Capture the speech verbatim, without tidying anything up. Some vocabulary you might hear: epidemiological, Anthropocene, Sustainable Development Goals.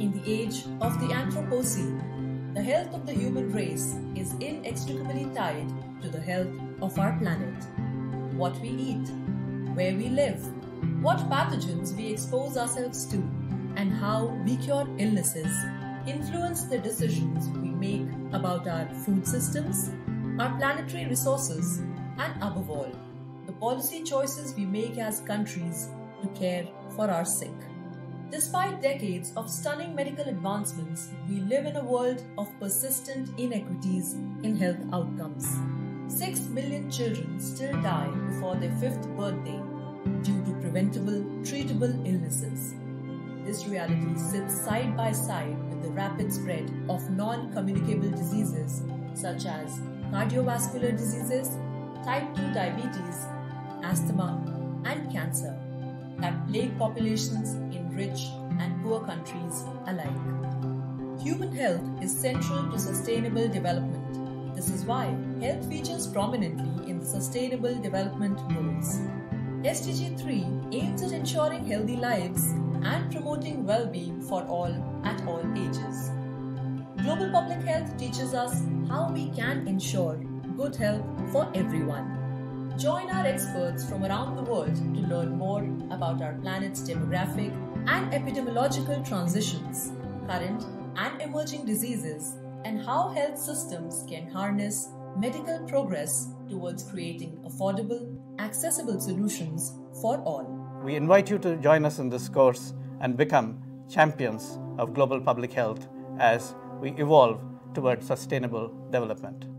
In the age of the Anthropocene, the health of the human race is inextricably tied to the health of our planet. What we eat, where we live, what pathogens we expose ourselves to, and how we cure illnesses influence the decisions we make about our food systems, our planetary resources, and above all, the policy choices we make as countries to care for our sick. Despite decades of stunning medical advancements, we live in a world of persistent inequities in health outcomes. Six million children still die before their fifth birthday due to preventable, treatable illnesses. This reality sits side by side with the rapid spread of non-communicable diseases such as cardiovascular diseases, type two diabetes, asthma, and cancer that plague populations in rich and poor countries alike. Human health is central to sustainable development. This is why health features prominently in the Sustainable Development Goals. S D G three aims at ensuring healthy lives and promoting well-being for all at all ages. Global public health teaches us how we can ensure good health for everyone. Join our experts from around the world to learn more about our planet's demographic and epidemiological transitions, current and emerging diseases, and how health systems can harness medical progress towards creating affordable, accessible solutions for all. We invite you to join us in this course and become champions of global public health as we evolve towards sustainable development.